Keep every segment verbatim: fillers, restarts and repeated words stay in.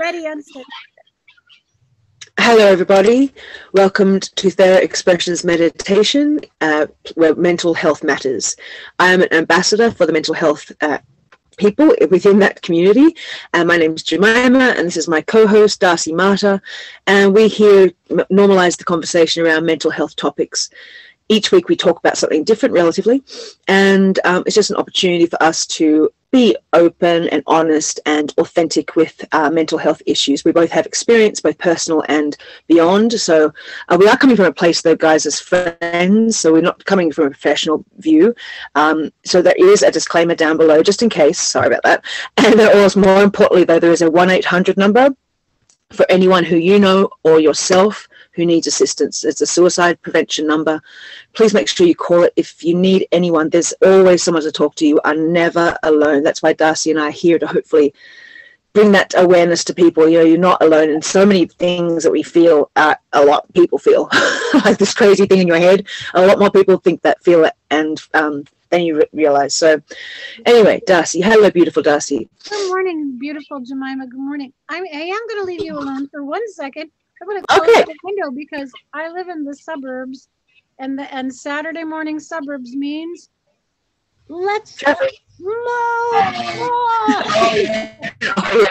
Ready, and set. Hello everybody, welcome to Thera Expressions Meditation, uh, where mental health matters. I am an ambassador for the mental health uh, people within that community, and my name is Jemima, and this is my co-host Darcy Marta, and we here normalize the conversation around mental health topics. Each week we talk about something different relatively, and um, it's just an opportunity for us to be open and honest and authentic with uh, mental health issues. We both have experience, both personal and beyond. So uh, we are coming from a place, though, guys, as friends. So we're not coming from a professional view. Um, so there is a disclaimer down below, just in case. Sorry about that. And there was, more importantly, though, there is a one eight hundred number for anyone who you know or yourself who needs assistance. It's a suicide prevention number. Please make sure you call it if you need anyone. There's always someone to talk to. You are never alone. That's why Darcy and I are here to hopefully bring that awareness to people. You know, you're not alone. And so many things that we feel, uh, a lot of people feel, like this crazy thing in your head. A lot more people think that, feel it, and um, then you re realize. So anyway, Darcy, hello, beautiful Darcy. Good morning, beautiful Jemima. Good morning. I'm, I am going to leave you alone for one second. I'm going to close okay. the window because I live in the suburbs, and the and Saturday morning suburbs means let's go. Oh, yeah. Oh, yeah.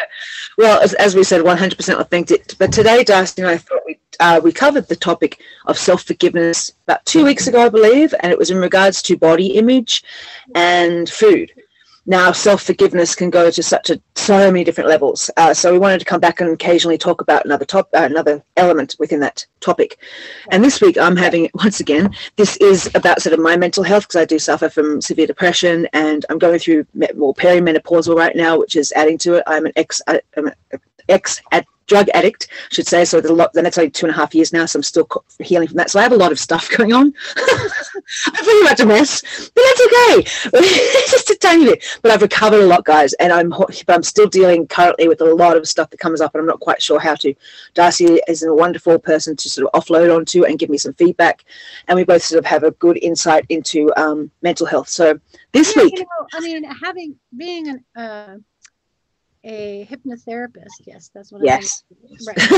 Well, as, as we said, one hundred percent authentic. But today, Darcy and I thought we uh, we covered the topic of self-forgiveness about two weeks ago, I believe, and it was in regards to body image and food. Now, self-forgiveness can go to such a so many different levels. Uh, so we wanted to come back and occasionally talk about another top, uh, another element within that topic. And this week I'm having, once again, this is about sort of my mental health, because I do suffer from severe depression, and I'm going through more perimenopausal right now, which is adding to it. I'm an ex, I'm an ex ad, drug addict, I should say. So the lot, and that's like two and a half years now, so I'm still healing from that. So I have a lot of stuff going on. I'm pretty much a mess, but that's okay. It's just a tiny bit. But I've recovered a lot, guys, and I'm but I'm still dealing currently with a lot of stuff that comes up, and I'm not quite sure how to. Darcy is a wonderful person to sort of offload onto and give me some feedback, and we both sort of have a good insight into um, mental health. So this yeah, week, you know, I mean, having being an uh... a hypnotherapist, yes, that's what. Yes. I right. So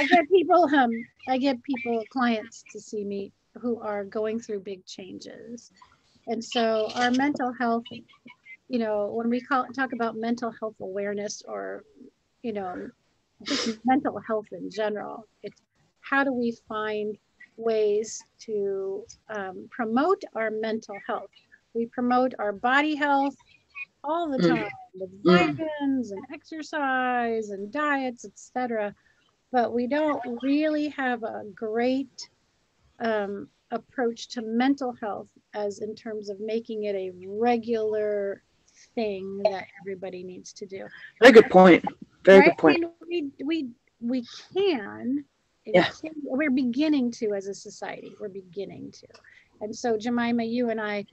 I get people, um, I get people, clients to see me who are going through big changes, and so our mental health, you know, when we call, talk about mental health awareness, or you know, just mental health in general, it's how do we find ways to um, promote our mental health? We promote our body health all the time, mm. with vitamins mm. and exercise and diets, et cetera. But we don't really have a great um, approach to mental health, as in terms of making it a regular thing that everybody needs to do. Very good point. Very right? good point. I mean, we we we can. Yeah. Can, we're beginning to, as a society. We're beginning to, and so Jemima, you and I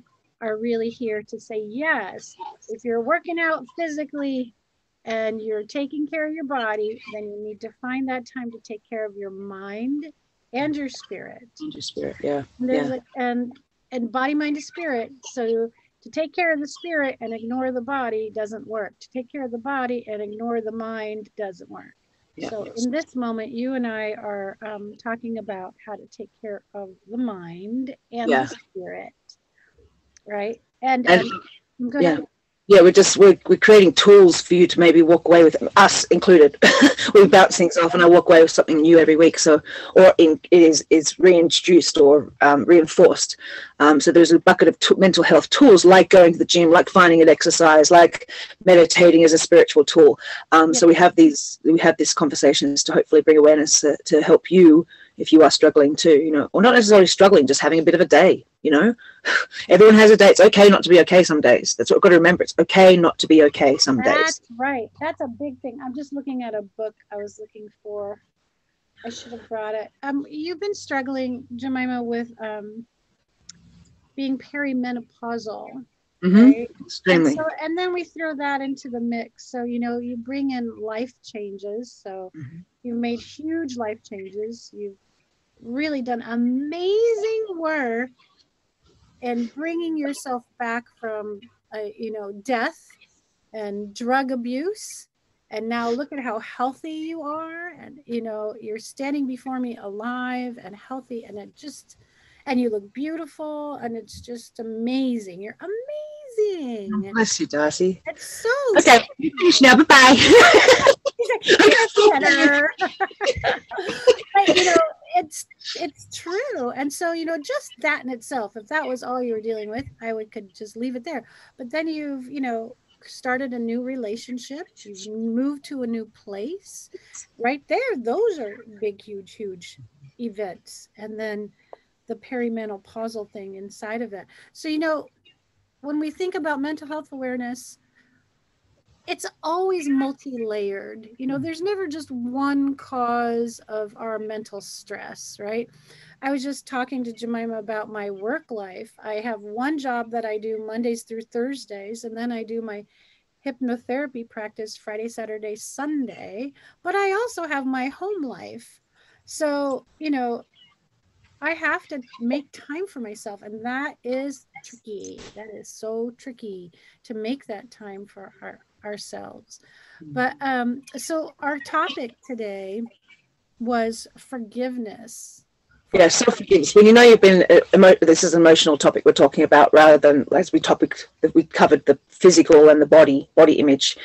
are really here to say, yes, if you're working out physically and you're taking care of your body, then you need to find that time to take care of your mind and your spirit. And your spirit, yeah. And, yeah. A, and, and body, mind, and spirit. So to take care of the spirit and ignore the body doesn't work. To take care of the body and ignore the mind doesn't work. Yeah, so in this moment, you and I are um, talking about how to take care of the mind and yeah. the spirit. Right, and, and um, I'm gonna yeah, yeah. We're just we're we're creating tools for you to maybe walk away with, us included. We bounce things off, and I walk away with something new every week. So, or in, it is is reintroduced or um, reinforced. Um, so there's a bucket of t mental health tools, like going to the gym, like finding an exercise, like meditating as a spiritual tool. Um, yeah. So we have these we have these conversations to hopefully bring awareness to, to help you if you are struggling too, you know, or not necessarily struggling, just having a bit of a day. You know, everyone has a day. It's okay not to be okay some days. That's what we've got to remember. It's okay not to be okay some days. That's right. That's a big thing. I'm just looking at a book I was looking for. I should have brought it. Um, you've been struggling, Jemima, with um, being perimenopausal. Mm-hmm. Right? Extremely. And, so, and then we throw that into the mix. So, you know, you bring in life changes. So mm-hmm. you've made huge life changes. You've really done amazing work. And bringing yourself back from, uh, you know, death and drug abuse And now look at how healthy you are. And, you know, you're standing before me alive and healthy, and it just, and you look beautiful, and it's just amazing. You're amazing. Bless you, Darcy. It's so okay. You finish now. Bye bye. He's like, you're better. But, you know, it's it's true. And so, you know, just that in itself, if that was all you were dealing with, I would could just leave it there. But then you've, you know, started a new relationship, you moved to a new place. Right there, those are big, huge, huge events. And then the perimenopausal thing inside of that. So, you know, when we think about mental health awareness, it's always multi-layered. You know, there's never just one cause of our mental stress, right? I was just talking to Jemima about my work life. I have one job that I do Mondays through Thursdays, and then I do my hypnotherapy practice Friday, Saturday, Sunday, but I also have my home life. So, you know, I have to make time for myself, and that is tricky. That is so tricky to make that time for our, ourselves. But um, so our topic today was forgiveness. Yeah, self-forgiveness. When you know you've been, emo this is an emotional topic we're talking about, rather than as we topic that we covered the physical and the body, body image.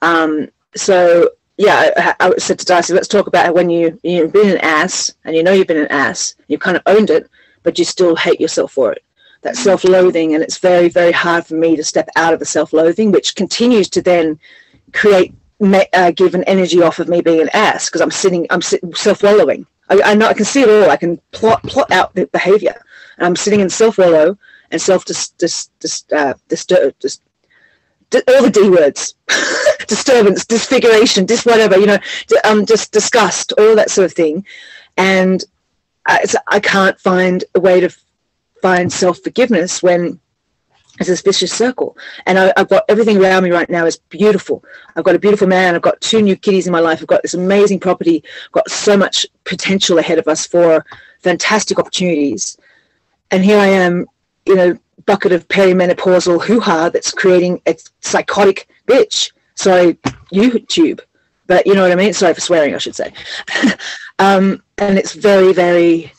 Um, so yeah, I, I said to Darcy, let's talk about when you you've been an ass, and you know you've been an ass, you kind of owned it, but you still hate yourself for it. That self-loathing, and it's very, very hard for me to step out of the self-loathing, which continues to then create, uh, give an energy off of me being an ass, because I'm sitting, I'm self-wallowing. I, I know I can see it all. I can plot plot out the behavior, and I'm sitting in self-wallow and self dis dis dis uh, disturb dis di all the D words, disturbance, disfiguration, dis whatever, you know, um, just disgust, all that sort of thing, and I, it's, I can't find a way to find self-forgiveness when it's this vicious circle. And I, I've got everything around me right now is beautiful. I've got a beautiful man. I've got two new kiddies in my life. I've got this amazing property. I've got so much potential ahead of us for fantastic opportunities. And here I am in a bucket of perimenopausal hoo-ha that's creating a psychotic bitch. Sorry, YouTube. But you know what I mean? Sorry for swearing, I should say. um, and it's very, very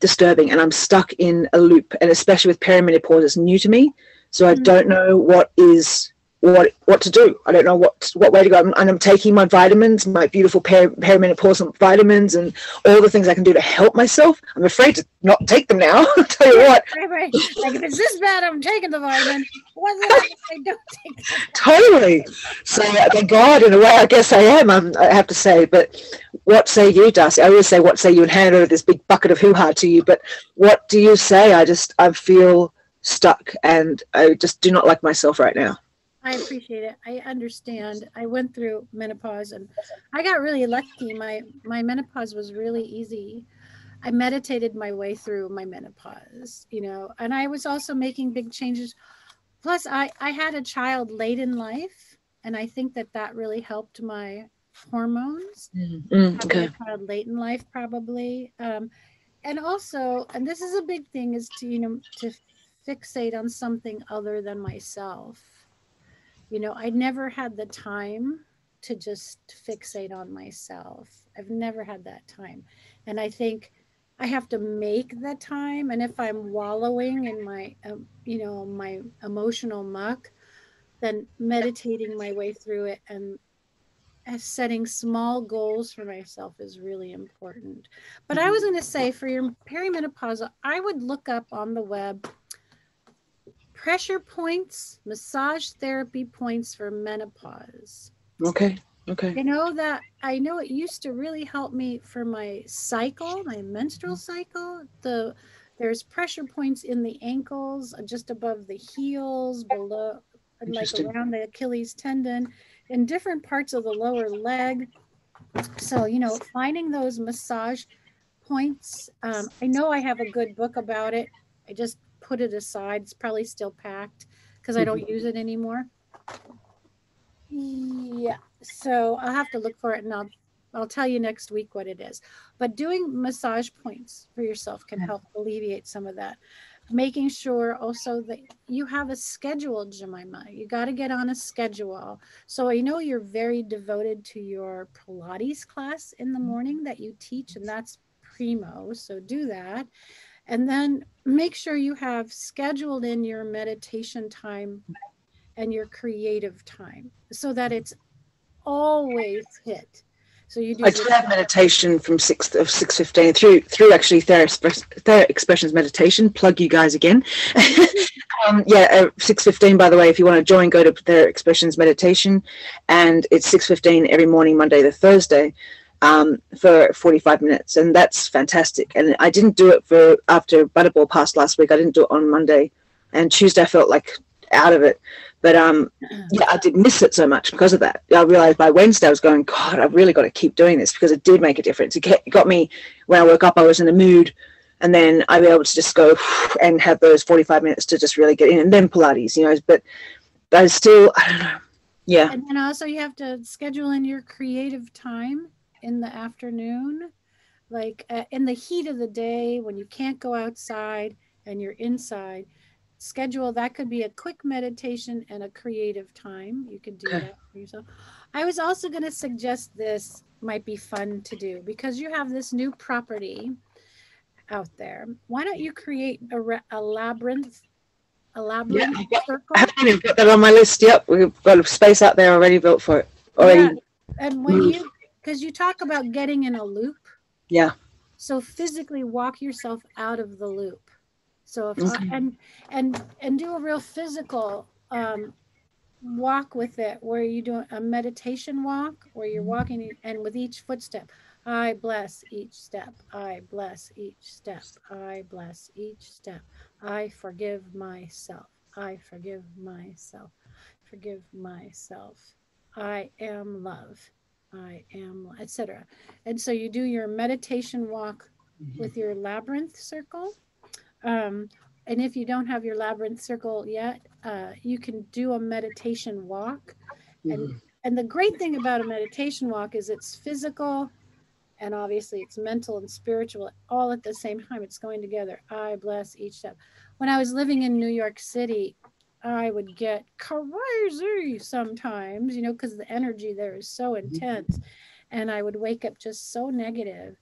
disturbing, and I'm stuck in a loop, and especially with perimenopause, it's new to me, so I mm-hmm. don't know what is what what to do. I don't know what what way to go, and I'm, I'm taking my vitamins, my beautiful peri perimenopausal vitamins, and all the things I can do to help myself. I'm afraid to not take them now. I'll tell you what, right, right. Like, if it's this bad, I'm taking the vitamin. What's the thing I don't take them? Totally. So thank God, in a way, I guess I am. I'm, I have to say, but what say you, Darcy? I always say, what say you, and hand over this big bucket of hoo-ha to you. But what do you say? I just I feel stuck, and I just do not like myself right now. I appreciate it. I understand. I went through menopause, and I got really lucky. My my menopause was really easy. I meditated my way through my menopause, you know, and I was also making big changes. Plus, I, I had a child late in life, and I think that that really helped my hormones. Mm-hmm. Mm, okay. Having a child late in life, probably. Um, and also, and this is a big thing, is to, you know, to fixate on something other than myself. You know, I never had the time to just fixate on myself. I've never had that time. And I think I have to make the time. And if I'm wallowing in my, um, you know, my emotional muck, then meditating my way through it and setting small goals for myself is really important. But I was going to say, for your perimenopausal, I would look up on the web pressure points, massage therapy points for menopause. Okay, okay. You know that, I know it used to really help me for my cycle, my menstrual cycle. The there's pressure points in the ankles, just above the heels, below, like around the Achilles tendon, in different parts of the lower leg. So, you know, finding those massage points. Um, I know I have a good book about it. I just put it aside. It's probably still packed because I don't use it anymore. Yeah, so I'll have to look for it, and I'll I'll tell you next week what it is. But doing massage points for yourself can help alleviate some of that. making sure also that you have a schedule, Jemima. You got to get on a schedule. So I know you're very devoted to your Pilates class in the morning that you teach, and that's primo. So do that. And then make sure you have scheduled in your meditation time and your creative time so that it's always hit. So you do I do have meditation from six of six fifteen through through actually Thera, Express, Thera Expressions Meditation. Plug you guys again. um, yeah, uh, six fifteen. By the way, if you want to join, go to Thera Expressions Meditation, and it's six fifteen every morning, Monday to Thursday, um, for forty five minutes, and that's fantastic. And I didn't do it for after Butterball passed last week. I didn't do it on Monday, and Tuesday I felt like out of it. But um, yeah, I did miss it so much because of that. I realized by Wednesday I was going, God, I've really got to keep doing this, because it did make a difference. It got me, when I woke up, I was in a mood, and then I was able to just go and have those forty-five minutes to just really get in, and then Pilates, you know. But I was still, I don't know. Yeah. And then also you have to schedule in your creative time in the afternoon, like uh, in the heat of the day when you can't go outside and you're inside. Schedule that could be a quick meditation and a creative time. You could do that for yourself. I was also going to suggest this might be fun to do, because you have this new property out there. Why don't you create a, a labyrinth, a labyrinth yeah, got, circle? I haven't even put that on my list. Yep, we've got a space out there already built for it. Already. Yeah. And when mm. you, because you talk about getting in a loop. Yeah. So physically walk yourself out of the loop. So if okay. I, and and and do a real physical um, walk with it, where you do a meditation walk, where you're walking, and with each footstep, I bless each step. I bless each step. I bless each step. I forgive myself. I forgive myself. Forgive myself. I am love. I am, et cetera. And so you do your meditation walk mm-hmm. with your labyrinth circle. Um, and if you don't have your labyrinth circle yet, uh, you can do a meditation walk. And, mm. and the great thing about a meditation walk is it's physical, and obviously it's mental and spiritual all at the same time. It's going together. I bless each step. When I was living in New York City, I would get crazy sometimes, you know, because the energy there is so intense. And I would wake up just so negative.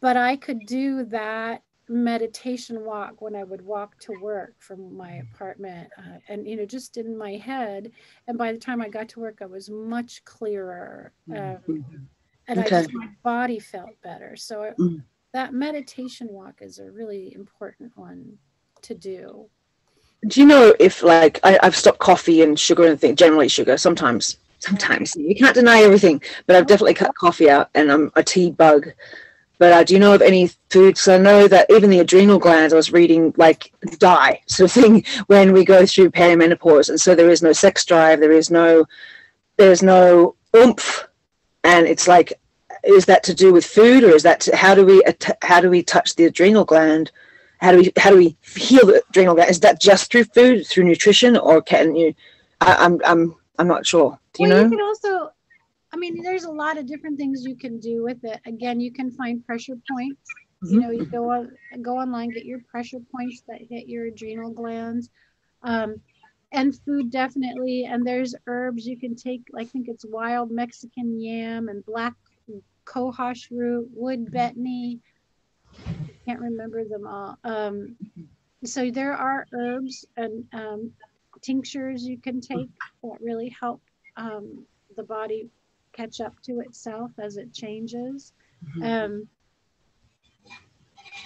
But I could do that meditation walk when I would walk to work from my apartment, uh, and you know, just in my head, and by the time I got to work I was much clearer, um, and okay. I just, my body felt better. So it, mm. that meditation walk is a really important one to do. Do you know, if like I, I've stopped coffee and sugar and things, generally sugar, sometimes sometimes you can't deny everything, but I've definitely cut coffee out, and I'm a tea bug. But uh, do you know of any foods? I know that even the adrenal glands, I was reading, like, die sort of thing when we go through perimenopause, and so there is no sex drive, there is no, there is no oomph, and it's like, is that to do with food, or is that to, how do we how do we touch the adrenal gland? How do we how do we heal the adrenal gland? Is that just through food, through nutrition, or can you? I, I'm I'm I'm not sure. Do you well, know? You can also, I mean, there's a lot of different things you can do with it. Again, you can find pressure points. You know, you go on, go online, get your pressure points that hit your adrenal glands, um, and food definitely. And there's herbs you can take. I think it's wild Mexican yam and black cohosh root, wood betony. Can't remember them all. Um, so there are herbs and um, tinctures you can take that really help um, the body catch up to itself as it changes. Mm-hmm. Um,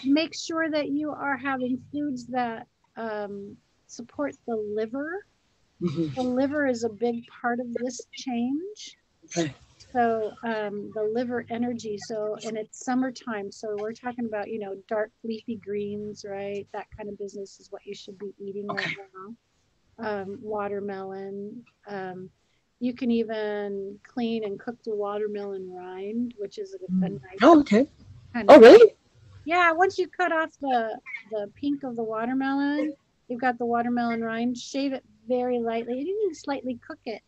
make sure that you are having foods that um, support the liver. Mm-hmm. The liver is a big part of this change. Okay. So um, the liver energy, so, and it's summertime, so we're talking about, you know, dark leafy greens, right? That kind of business is what you should be eating okay. right now. Um, watermelon, um, you can even clean and cook the watermelon rind, which is a, a nice. Oh, okay. Kind of oh, really? Thing. Yeah. Once you cut off the the pink of the watermelon, you've got the watermelon rind. Shave it very lightly, and you can slightly cook it.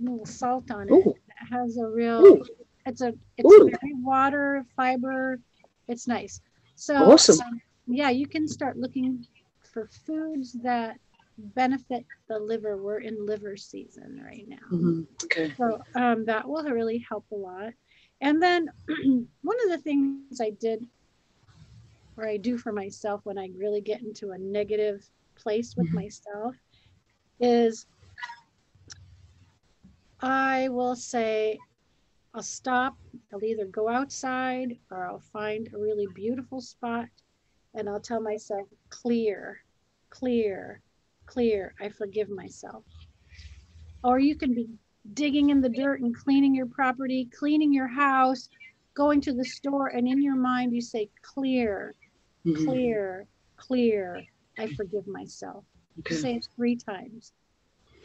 A little salt on it. Ooh. It has a real. Ooh. It's a. It's Ooh. Very water fiber. It's nice. So. Awesome. Um, yeah, you can start looking for foods that benefit the liver. We're in liver season right now. Mm-hmm. Okay. So um, that will really help a lot. And then one of the things I did, or I do for myself when I really get into a negative place with mm-hmm. myself, is I will say, I'll stop, I'll either go outside or I'll find a really beautiful spot and I'll tell myself, clear, clear, clear, I forgive myself. Or you can be digging in the dirt and cleaning your property, cleaning your house, going to the store, and in your mind you say, clear, mm-hmm. clear, clear, I forgive myself. Okay. You say it three times.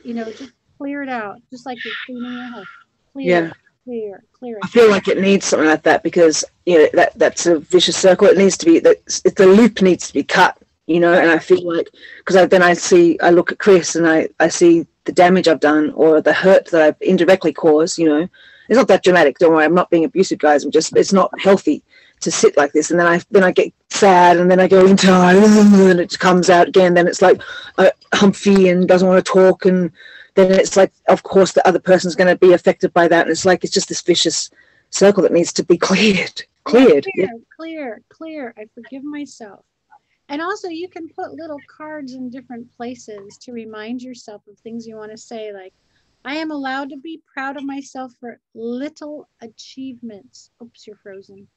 You know, just clear it out, just like you're cleaning your house. Clear, yeah. clear, clear. I feel like it needs something like that, because you know that that's a vicious circle. It needs to be that the loop needs to be cut. You know, and I feel like, because then I see, I look at Chris and I I see the damage I've done or the hurt that I've indirectly caused. You know, it's not that dramatic. Don't worry, I'm not being abusive, guys. I'm just, it's not healthy to sit like this. And then I then I get sad, and then I go into, and it comes out again. Then it's like uh, humpy and doesn't want to talk, and then it's like, of course, the other person's going to be affected by that. And it's like, it's just this vicious circle that needs to be cleared, cleared, clear, yeah. clear, clear. I forgive myself. And also you can put little cards in different places to remind yourself of things you want to say, like, I am allowed to be proud of myself for little achievements. Oops, you're frozen.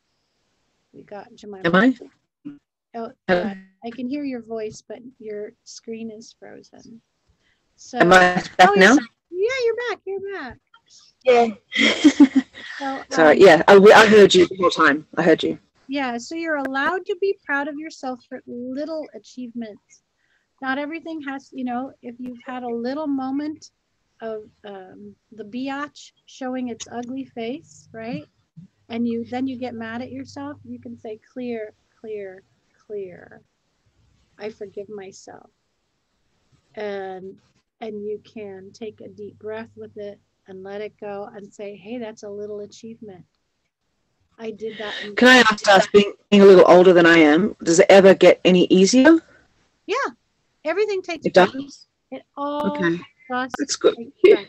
We got Jemima. Am I? Oh, uh, I can hear your voice, but your screen is frozen. So, am I back oh, now? Yeah, you're back. You're back. Yeah. So, um, sorry. Yeah, I, I heard you the whole time. I heard you. Yeah, so you're allowed to be proud of yourself for little achievements. Not everything has, you know, if you've had a little moment of um, the biatch showing its ugly face, right? And you then you get mad at yourself, you can say, clear, clear, clear. I forgive myself. And, and you can take a deep breath with it and let it go and say, hey, that's a little achievement. I did that. Can I ask us, being, being a little older than I am, does it ever get any easier? Yeah. Everything takes it practice. Does? It all okay. just That's good. Takes yeah.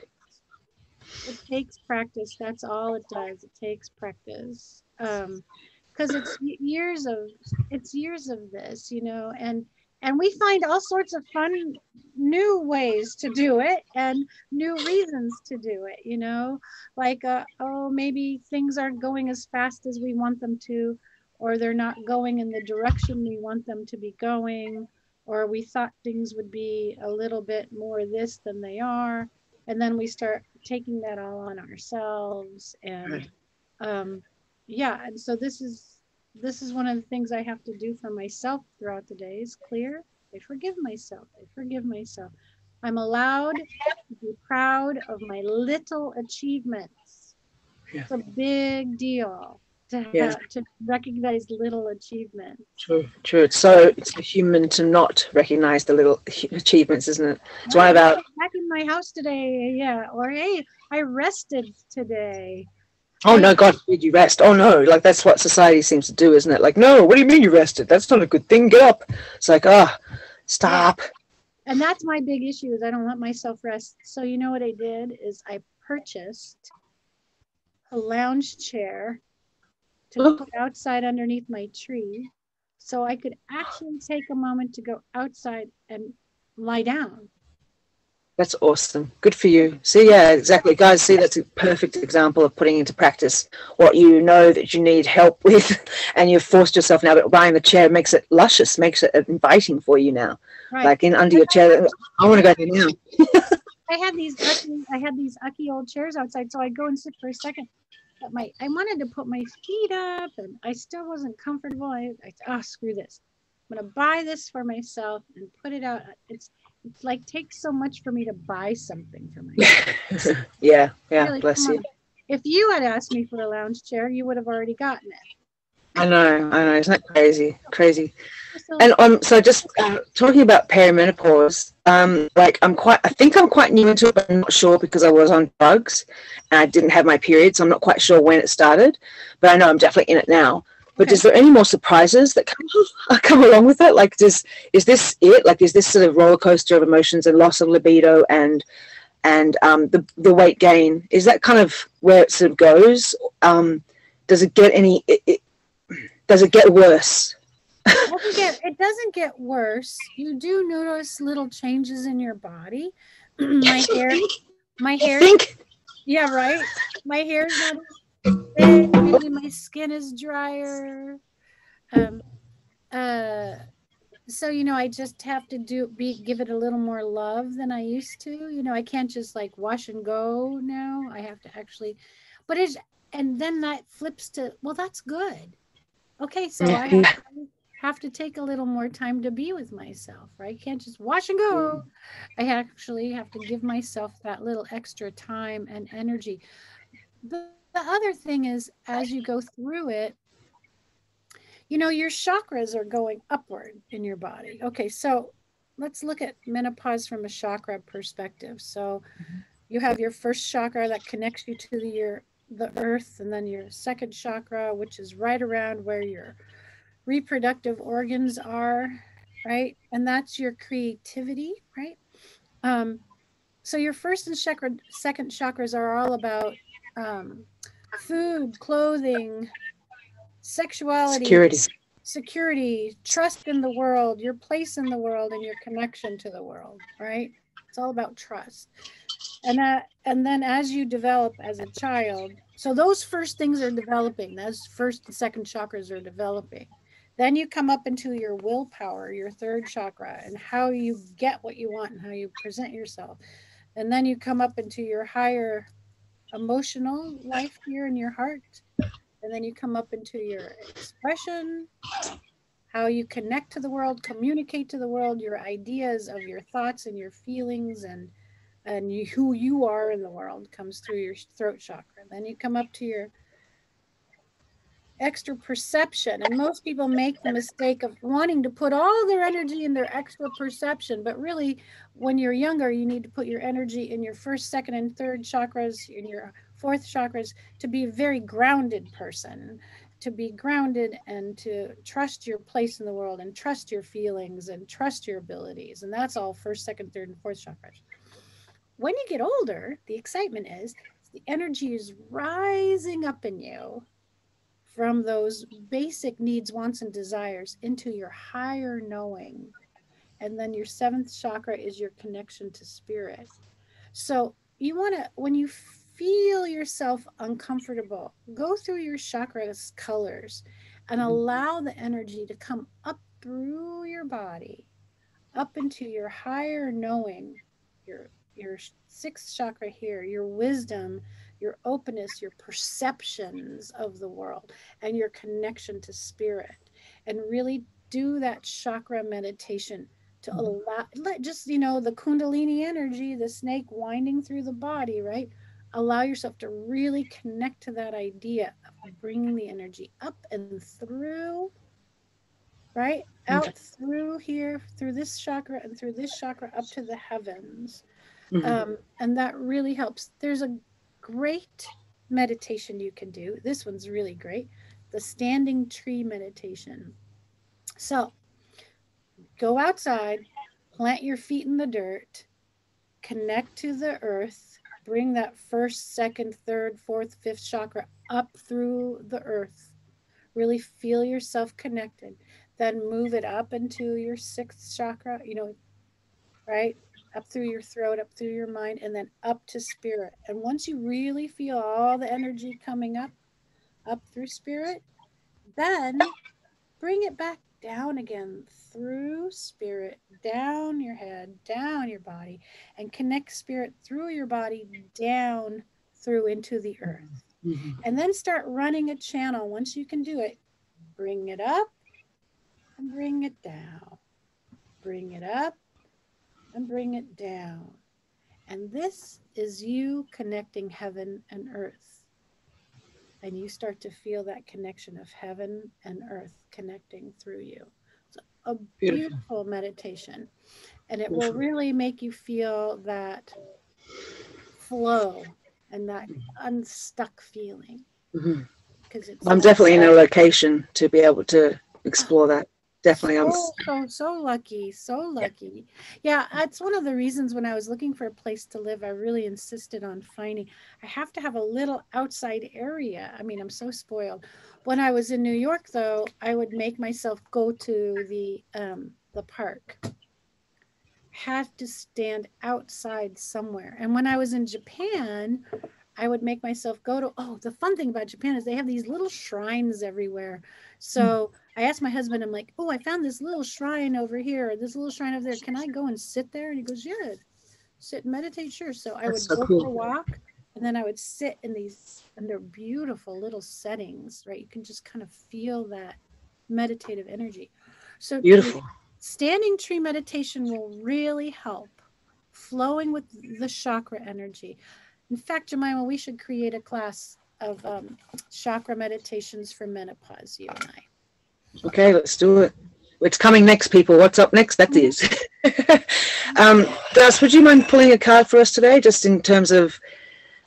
It takes practice. That's all it does. It takes practice. Um, because it's years of it's years of this, you know, and and we find all sorts of fun new ways to do it and new reasons to do it, you know, like, uh, oh, maybe things aren't going as fast as we want them to, or they're not going in the direction we want them to be going, or we thought things would be a little bit more this than they are. And then we start taking that all on ourselves. And um, yeah, and so this is, This is one of the things I have to do for myself throughout the day is clear. I forgive myself. I forgive myself. I'm allowed to be proud of my little achievements. Yeah. It's a big deal to have, yeah. to recognize little achievements. True, true. It's so it's human to not recognize the little achievements, isn't it? It's why about back in my house today, yeah. Or hey, I rested today. Oh no, God, did you rest? Oh no, like that's what society seems to do, isn't it? Like, no, what do you mean you rested? That's not a good thing. Get up. It's like, ah, oh, stop. And that's my big issue is I don't let myself rest. So you know what I did is I purchased a lounge chair to oh. put outside underneath my tree so I could actually take a moment to go outside and lie down. That's awesome. Good for you. See, yeah, exactly. Guys, see, that's a perfect example of putting into practice what you know that you need help with, and you've forced yourself now, but buying the chair makes it luscious, makes it inviting for you now. Right. Like in under your chair, I want to go there now. I had these ucky, I had these ucky old chairs outside, so I'd go and sit for a second. But my, I wanted to put my feet up, and I still wasn't comfortable. I, I oh, screw this. I'm going to buy this for myself and put it out. It's It's like takes so much for me to buy something for myself. yeah, yeah, really, bless you. If you had asked me for a lounge chair, you would have already gotten it. I know, I know. Isn't that crazy? Crazy. And um, so just uh, talking about perimenopause, um, like I'm quite, I think I'm quite new into it, but I'm not sure because I was on drugs and I didn't have my period, so I'm not quite sure when it started. But I know I'm definitely in it now. But okay. Is there any more surprises that come, come along with it? Like, does, is this it? Like, is this sort of roller coaster of emotions and loss of libido and and um, the, the weight gain? Is that kind of where it sort of goes? Um, does it get any, it, it, does it get worse? It doesn't get, it doesn't get worse. You do notice little changes in your body. My hair, my hair, yeah, right? My hair's not thin. Maybe my skin is drier. Um, uh, so, you know, I just have to do be give it a little more love than I used to. You know, I can't just like wash and go now. I have to actually, but it's, and then that flips to, well, that's good. Okay, so I have to, have to take a little more time to be with myself, right? Can't just wash and go. I actually have to give myself that little extra time and energy. The, the other thing is, as you go through it, you know, your chakras are going upward in your body. Okay, so let's look at menopause from a chakra perspective. So you have your first chakra that connects you to the your the earth, and then your second chakra, which is right around where your reproductive organs are, right? And that's your creativity, right? Um, so your first and chakra, second chakras are all about um, food, clothing, sexuality, security. security, trust in the world, your place in the world, and your connection to the world, right? It's all about trust. And that, and then as you develop as a child, so those first things are developing. Those first and second chakras are developing. Then you come up into your willpower, your third chakra, and how you get what you want and how you present yourself. And then you come up into your higher emotional life here in your heart. And then you come up into your expression, how you connect to the world, communicate to the world, your ideas of your thoughts and your feelings and and you, who you are in the world comes through your throat chakra. Then you come up to your extra perception. And most people make the mistake of wanting to put all their energy in their extra perception. But really, when you're younger, you need to put your energy in your first, second, and third chakras, in your fourth chakras, to be a very grounded person, to be grounded and to trust your place in the world and trust your feelings and trust your abilities. And that's all first, second, third, and fourth chakras. When you get older, the excitement is the energy is rising up in you from those basic needs, wants, and desires into your higher knowing. And then your seventh chakra is your connection to spirit. So you want to, when you feel yourself uncomfortable, go through your chakras colors and allow the energy to come up through your body, up into your higher knowing, your your sixth chakra here, your wisdom, your openness, your perceptions of the world, and your connection to spirit. And really do that chakra meditation to allow, let just, you know, the kundalini energy, the snake winding through the body, right? Allow yourself to really connect to that idea of bringing the energy up and through, right? Out through here, through this chakra and through this chakra up to the heavens. Um, and that really helps. There's a great meditation you can do. This one's really great. The standing tree meditation. So go outside, plant your feet in the dirt, connect to the earth, bring that first, second, third, fourth, fifth chakra up through the earth. Really feel yourself connected. Then move it up into your sixth chakra, you know, right? Up through your throat, up through your mind, and then up to spirit. And once you really feel all the energy coming up, up through spirit, then bring it back down again through spirit, down your head, down your body, and connect spirit through your body, down through into the earth. Mm-hmm. And then start running a channel. Once you can do it, bring it up and bring it down. Bring it up and bring it down. And this is you connecting heaven and earth. And you start to feel that connection of heaven and earth connecting through you. It's a beautiful, beautiful meditation. And it beautiful. will really make you feel that flow and that unstuck feeling. Mm-hmm. because it's I'm definitely in a location to be able to explore that. Definitely. I'm so, so, so lucky. So lucky. Yeah. yeah. That's one of the reasons when I was looking for a place to live, I really insisted on finding, I have to have a little outside area. I mean, I'm so spoiled. When I was in New York though, I would make myself go to the, um, the park. Had to stand outside somewhere. And when I was in Japan, I would make myself go to, oh, the fun thing about Japan is they have these little shrines everywhere. So I asked my husband, I'm like, oh, I found this little shrine over here, this little shrine over there. Can I go and sit there? And he goes, yeah, sit and meditate. Sure. So I would go for a walk and then I would sit in these, and they're beautiful little settings, right? You can just kind of feel that meditative energy. So beautiful. Standing tree meditation will really help, flowing with the chakra energy. In fact, Jemima, we should create a class of um, chakra meditations for menopause, you and I. Okay, let's do it. It's coming next, people. What's up next? That is. um, Darcy, would you mind pulling a card for us today, just in terms of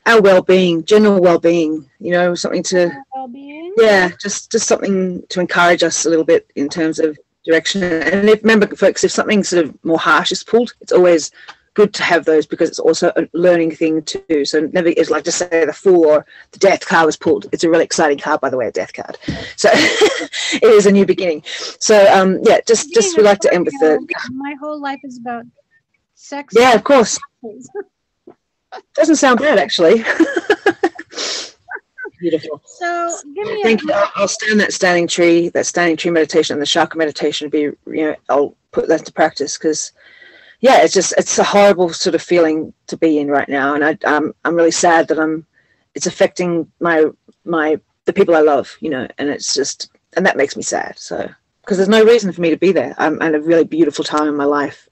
our well-being, general well-being, you know, something to... Well-being? Yeah, just, just something to encourage us a little bit in terms of direction. And if, remember, folks, if something sort of more harsh is pulled, it's always... good to have those because it's also a learning thing too. So never is like to say the fool or the death card was pulled. It's a really exciting card, by the way, a death card. So it is a new beginning. So um, yeah, just just we like to end with the. My whole life is about sex. Yeah, of course. Doesn't sound bad actually. Beautiful. So give me. Thank you. I'll stand that standing tree, that standing tree meditation, and the chakra meditation. Would be you know I'll put that to practice because. Yeah, it's just, it's a horrible sort of feeling to be in right now. And I, um, I'm really sad that I'm, it's affecting my, my, the people I love, you know, and it's just, and that makes me sad. So, because there's no reason for me to be there. I'm at a really beautiful time in my life,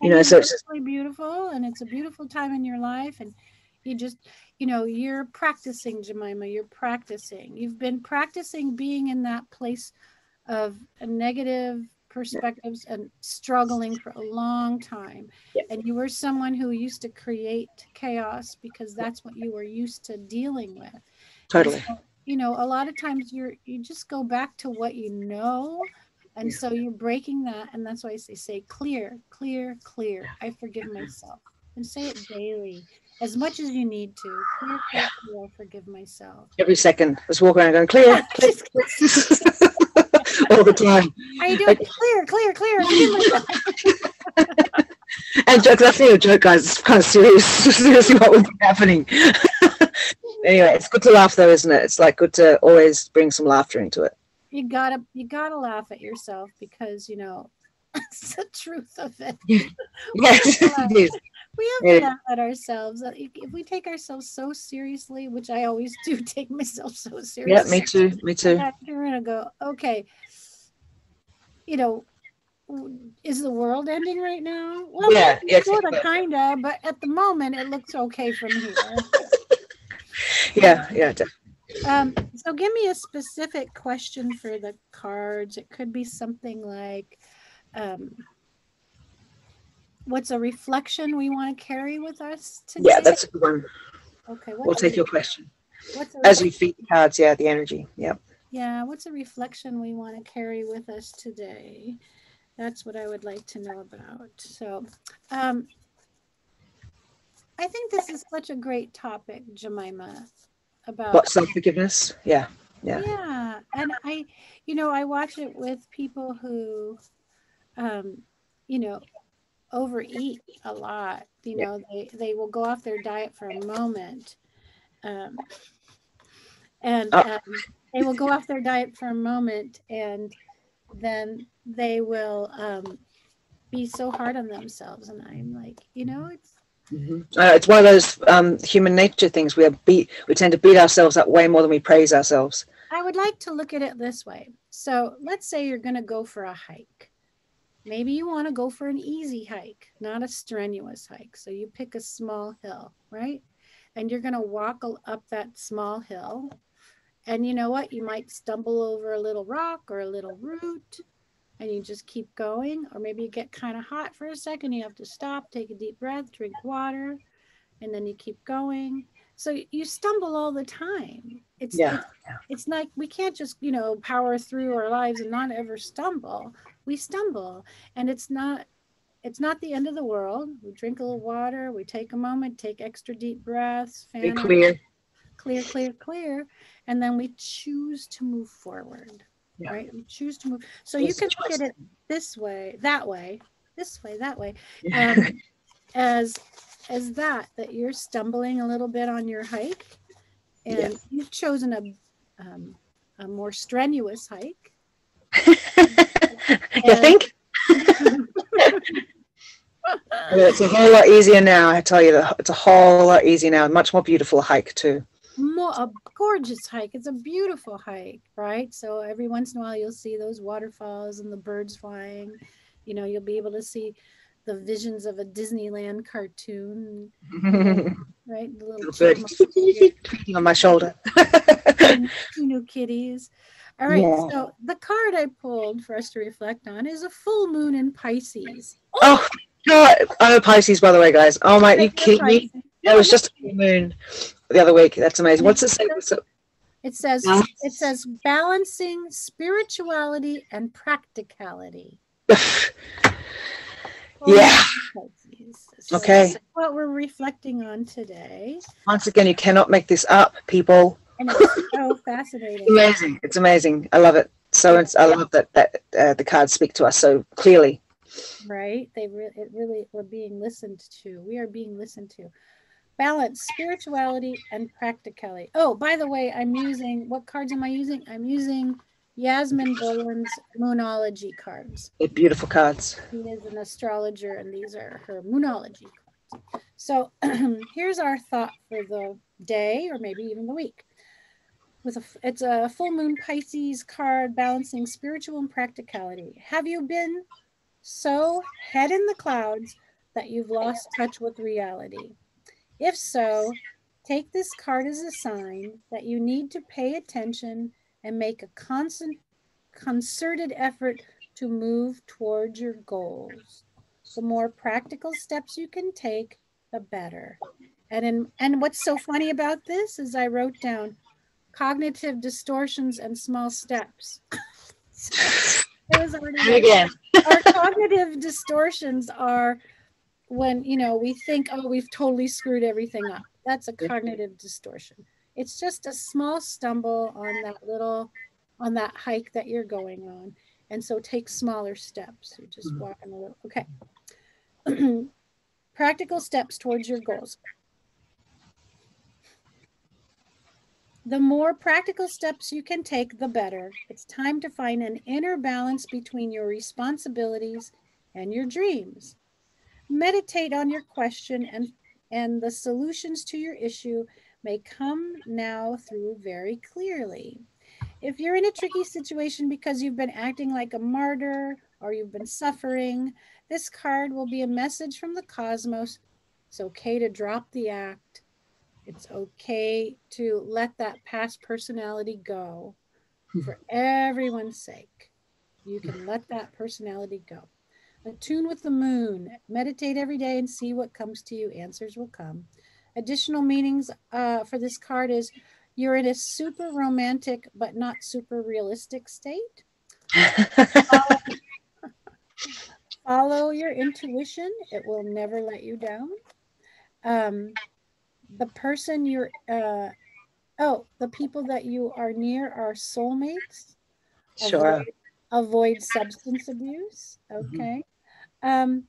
you know, so it's just really beautiful. And it's a beautiful time in your life. And you just, you know, you're practicing, Jemima, you're practicing, you've been practicing being in that place of a negative perspectives and struggling for a long time. Yep. And you were someone who used to create chaos because that's what you were used to dealing with. Totally. So, you know, a lot of times you're, you just go back to what you know. And so you're breaking that. And that's why I say, say clear, clear, clear. I forgive myself. And say it daily, as much as you need to. Clear, clear, clear, forgive myself. Every second. Let's walk around going clear, clear. All the time. How you doing? Like, clear, clear, clear. And jokes, that's not a joke, guys. It's kind of serious. Seriously, what was happening? Anyway, it's good to laugh, though, isn't it? It's like good to always bring some laughter into it. You gotta, you gotta laugh at yourself because you know that's the truth of it. Yeah. Yes, it is. We have to laugh at ourselves. If we take ourselves so seriously, which I always do take myself so seriously. Yeah, me too. Me too. You're going to go, okay, you know, is the world ending right now? Well, yeah, yeah, sort of, kind of, but at the moment it looks okay from here. Yeah, yeah. Um, so give me a specific question for the cards. It could be something like... Um, what's a reflection we want to carry with us today? Yeah, that's a good one. Okay. We'll take your question. What's as we feed the cards, yeah, the energy, yeah. Yeah, what's a reflection we want to carry with us today? That's what I would like to know about. So um, I think this is such a great topic, Jemima, about... What, self-forgiveness? Yeah, yeah. Yeah, and I, you know, I watch it with people who, um, you know... overeat a lot, you know, they, they will go off their diet for a moment. Um, and oh. um, they will go off their diet for a moment and then they will um, be so hard on themselves. And I'm like, you know, it's, mm-hmm. uh, it's one of those um, human nature things. We, are beat, we tend to beat ourselves up way more than we praise ourselves. I would like to look at it this way. So let's say you're going to go for a hike. Maybe you want to go for an easy hike, not a strenuous hike. So you pick a small hill, right? And you're going to walk up that small hill. And you know what? You might stumble over a little rock or a little root and you just keep going. Or maybe you get kind of hot for a second. You have to stop, take a deep breath, drink water, and then you keep going. So you stumble all the time. It's, yeah. it's, it's like we can't just, you know, power through our lives and not ever stumble. We stumble, and it's not it's not the end of the world. We drink a little water. We take a moment, take extra deep breaths. Be clear. Clear, clear, clear. And then we choose to move forward, yeah. right? We choose to move. So it's you can look at it this way, that way, this way, that way, yeah. um, as... Is that that you're stumbling a little bit on your hike, and yes. you've chosen a um, a more strenuous hike. You think? It's a whole lot easier now. I tell you, that it's a whole lot easier now. Much more beautiful hike too. More a gorgeous hike. It's a beautiful hike, right? So every once in a while, you'll see those waterfalls and the birds flying. You know, you'll be able to see the visions of a Disneyland cartoon, right? The little bird tweeting on my shoulder. Two new kitties. All right, yeah. So the card I pulled for us to reflect on is a full moon in Pisces. Oh, God. Oh, Pisces, by the way, guys. Oh, my, you kidding me? It was just a full moon the other week. That's amazing. What's it say? It says, yeah. it says balancing spirituality and practicality. Yeah. So okay. This is what we're reflecting on today. Once again, you cannot make this up, people. And it's so fascinating. Amazing. It's amazing. I love it. So it's, I love that that uh, the cards speak to us so clearly. Right. They re it really we're being listened to. We are being listened to. Balance, spirituality, and practicality. Oh, by the way, I'm using what cards am I using? I'm using Yasmin Boland's Moonology cards. They're beautiful cards. She is an astrologer, and these are her Moonology cards. So here's our thought for the day, or maybe even the week. With a, it's a full moon Pisces card, balancing spiritual and practicality. Have you been so head in the clouds that you've lost touch with reality? If so, take this card as a sign that you need to pay attention and make a constant, concerted effort to move towards your goals. The more practical steps you can take, the better. And in, and what's so funny about this is I wrote down cognitive distortions and small steps. So it was already again. Our cognitive distortions are when, you know, we think, oh, we've totally screwed everything up. That's a cognitive distortion. It's just a small stumble on that little, on that hike that you're going on. And so take smaller steps. You're just mm-hmm. walking a little, okay. Practical steps towards your goals. The more practical steps you can take, the better. It's time to find an inner balance between your responsibilities and your dreams. Meditate on your question, and, and the solutions to your issue may come now through very clearly. If you're in a tricky situation because you've been acting like a martyr or you've been suffering, this card will be a message from the cosmos. It's okay to drop the act. It's okay to let that past personality go. For everyone's sake, you can let that personality go. Attune with the moon. Meditate every day and see what comes to you. Answers will come. Additional meanings uh, for this card is you're in a super romantic but not super realistic state. Follow, follow your intuition. It will never let you down. Um, the person you're, uh, oh, the people that you are near are soulmates. Sure. Avoid, avoid substance abuse. Okay. Mm-hmm. Um,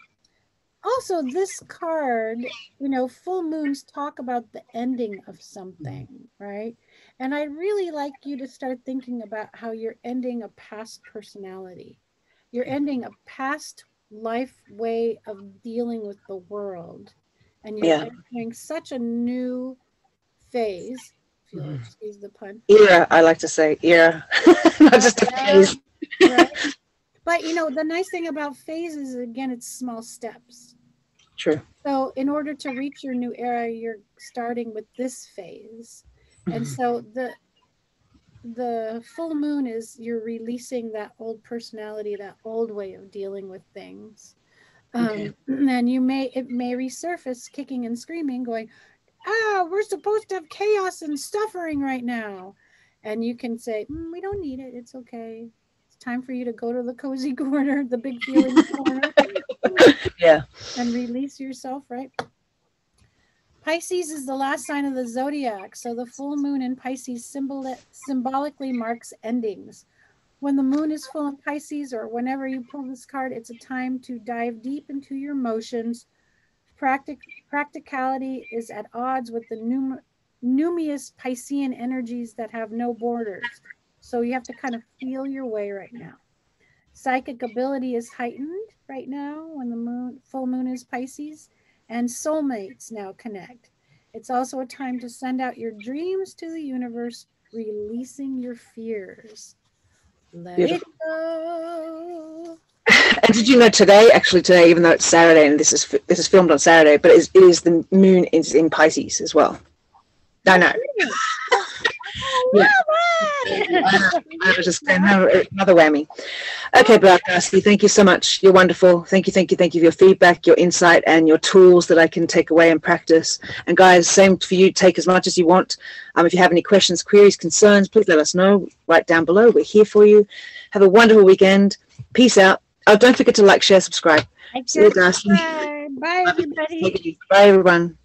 also, this card, you know, full moons talk about the ending of something, right? And I'd really like you to start thinking about how you're ending a past personality. You're ending a past life way of dealing with the world. And you're yeah. entering such a new phase, if you'll mm. excuse the pun. Era, I like to say, era, not just a phase. Right? But, you know, the nice thing about phases is, again, it's small steps. True. So in order to reach your new era, you're starting with this phase. Mm-hmm. And so the the full moon is you're releasing that old personality, that old way of dealing with things. Um, okay. And you may, it may resurface kicking and screaming, going, ah, we're supposed to have chaos and suffering right now. And you can say, mm, we don't need it. It's okay. It's time for you to go to the cozy corner, the big feeling corner. Yeah. And release yourself, right? Pisces is the last sign of the zodiac. So the full moon in Pisces symbol symbolically marks endings. When the moon is full in Pisces, or whenever you pull this card, it's a time to dive deep into your emotions. Practic practicality is at odds with the num numerous Piscean energies that have no borders. So you have to kind of feel your way right now. Psychic ability is heightened right now when the moon full moon is Pisces, and soulmates now connect. It's also a time to send out your dreams to the universe, releasing your fears. Let Beautiful. It go. And did you know today, actually today, even though it's Saturday and this is this is filmed on Saturday, but it is, it is the moon is in Pisces as well. I know. Yeah. I, I was just another, another whammy. Okay, but Darcy, thank you so much. You're wonderful. Thank you, thank you, thank you for your feedback, your insight, and your tools that I can take away and practice. And guys, same for you. Take as much as you want. Um, if you have any questions, queries, concerns, please let us know right down below. We're here for you. Have a wonderful weekend. Peace out. Oh, don't forget to like, share, subscribe. See you, Darcy. Bye, everybody. Bye, everyone.